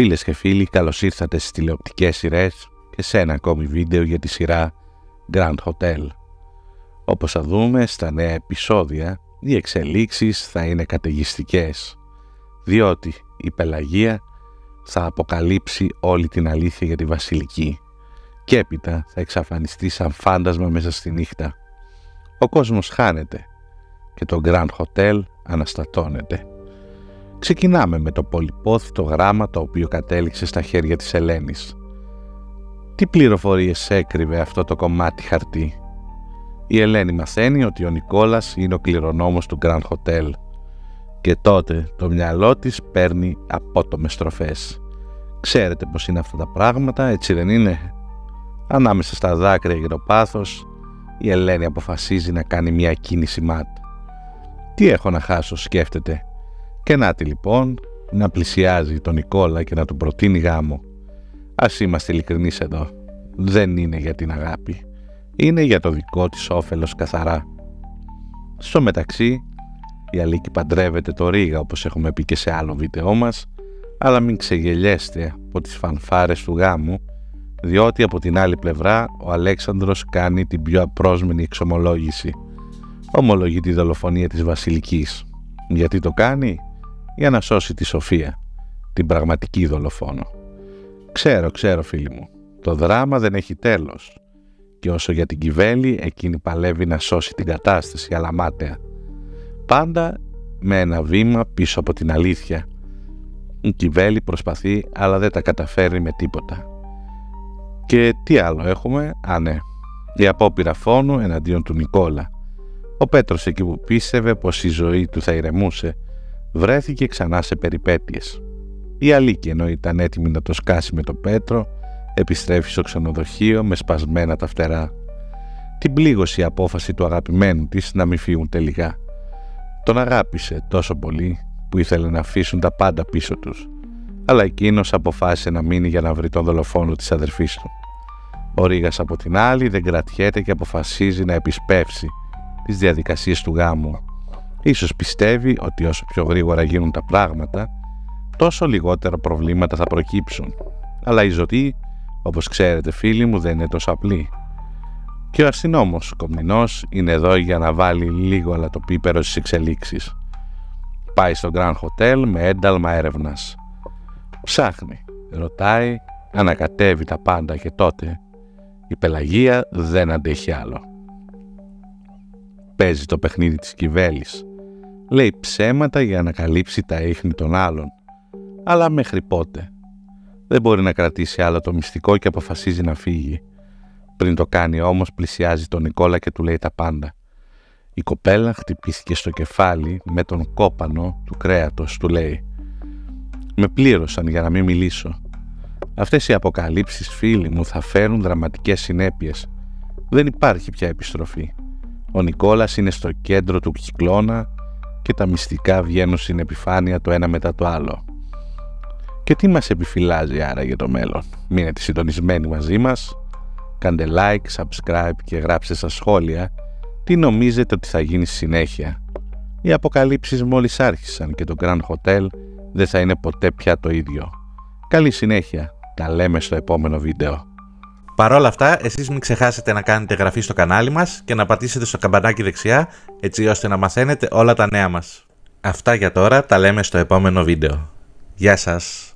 Φίλες και φίλοι, καλώς ήρθατε στις τηλεοπτικές σειρές και σε ένα ακόμη βίντεο για τη σειρά Grand Hotel. Όπως θα δούμε στα νέα επεισόδια, οι εξελίξεις θα είναι καταιγιστικές, διότι η Πελαγία θα αποκαλύψει όλη την αλήθεια για τη Βασιλική και έπειτα θα εξαφανιστεί σαν φάντασμα μέσα στη νύχτα. Ο κόσμος χάνεται και το Grand Hotel αναστατώνεται. Ξεκινάμε με το πολυπόθητο γράμμα το οποίο κατέληξε στα χέρια της Ελένης. Τι πληροφορίες έκρυβε αυτό το κομμάτι χαρτί? Η Ελένη μαθαίνει ότι ο Νικόλας είναι ο κληρονόμος του Grand Hotel και τότε το μυαλό της παίρνει απότομες στροφές. Ξέρετε πως είναι αυτά τα πράγματα, έτσι δεν είναι? Ανάμεσα στα δάκρυα και το πάθος, η Ελένη αποφασίζει να κάνει μια κίνηση ΜΑΤ. Τι έχω να χάσω, σκέφτεται. Και να τη λοιπόν, να πλησιάζει τον Νικόλα και να του προτείνει γάμο. Ας είμαστε ειλικρινείς εδώ. Δεν είναι για την αγάπη. Είναι για το δικό της όφελος καθαρά. Στο μεταξύ, η Αλήκη παντρεύεται το Ρήγα, όπως έχουμε πει και σε άλλο βίντεό μας, αλλά μην ξεγελιέστε από τις φανφάρες του γάμου, διότι από την άλλη πλευρά ο Αλέξανδρος κάνει την πιο απρόσμενη εξομολόγηση. Ομολογεί τη δολοφονία της Βασιλικής. Γιατί το κάνει? Για να σώσει τη Σοφία, την πραγματική δολοφόνο. Ξέρω φίλοι μου, το δράμα δεν έχει τέλος. Και όσο για την Κιβέλη, εκείνη παλεύει να σώσει την κατάσταση, αλλά μάταια. Πάντα με ένα βήμα πίσω από την αλήθεια. Η Κιβέλη προσπαθεί, αλλά δεν τα καταφέρει με τίποτα. Και τι άλλο έχουμε? Η απόπειρα φόνου εναντίον του Νικόλα. Ο Πέτρος, εκεί που πίστευε πως η ζωή του θα ηρεμούσε, βρέθηκε ξανά σε περιπέτειες. Η Αλήκη, ενώ ήταν έτοιμη να το σκάσει με τον Πέτρο, επιστρέφει στο ξενοδοχείο με σπασμένα τα φτερά. Την πλήγωσε η απόφαση του αγαπημένου της να μην φύγουν τελικά. Τον αγάπησε τόσο πολύ που ήθελε να αφήσουν τα πάντα πίσω τους, αλλά εκείνος αποφάσισε να μείνει για να βρει τον δολοφόνο της αδερφής του. Ο Ρήγας, από την άλλη, δεν κρατιέται και αποφασίζει να επισπεύσει τις διαδικασίες του γάμου. Ίσως πιστεύει ότι όσο πιο γρήγορα γίνουν τα πράγματα, τόσο λιγότερα προβλήματα θα προκύψουν. Αλλά η ζωή, όπως ξέρετε φίλοι μου, δεν είναι τόσο απλή. Και ο αστυνόμος Κομνηνός είναι εδώ για να βάλει λίγο αλατοπίπερο στις εξελίξεις. Πάει στο Grand Hotel με ένταλμα έρευνας. Ψάχνει, ρωτάει, ανακατεύει τα πάντα και τότε η Πελαγία δεν αντέχει άλλο. Παίζει το παιχνίδι της Κιβέλης. Λέει ψέματα για να καλύψει τα ίχνη των άλλων. Αλλά μέχρι πότε? Δεν μπορεί να κρατήσει άλλο το μυστικό και αποφασίζει να φύγει. Πριν το κάνει όμως, πλησιάζει τον Νικόλα και του λέει τα πάντα. Η κοπέλα χτυπήθηκε στο κεφάλι με τον κόπανο του κρέατος, του λέει. Με πλήρωσαν για να μην μιλήσω. Αυτές οι αποκαλύψεις, φίλοι μου, θα φέρουν δραματικές συνέπειες. Δεν υπάρχει πια επιστροφή. Ο Νικόλας είναι στο κέντρο του κυκλώνα και τα μυστικά βγαίνουν στην επιφάνεια το ένα μετά το άλλο. Και τι μας επιφυλάζει άρα για το μέλλον? Μείνετε συντονισμένοι μαζί μας, κάντε like, subscribe και γράψτε στα σχόλια τι νομίζετε ότι θα γίνει στη συνέχεια. Οι αποκαλύψεις μόλις άρχισαν και το Grand Hotel δεν θα είναι ποτέ πια το ίδιο. Καλή συνέχεια, τα λέμε στο επόμενο βίντεο. Παρ' όλα αυτά, εσείς μην ξεχάσετε να κάνετε εγγραφή στο κανάλι μας και να πατήσετε στο καμπανάκι δεξιά, έτσι ώστε να μαθαίνετε όλα τα νέα μας. Αυτά για τώρα, τα λέμε στο επόμενο βίντεο. Γεια σας!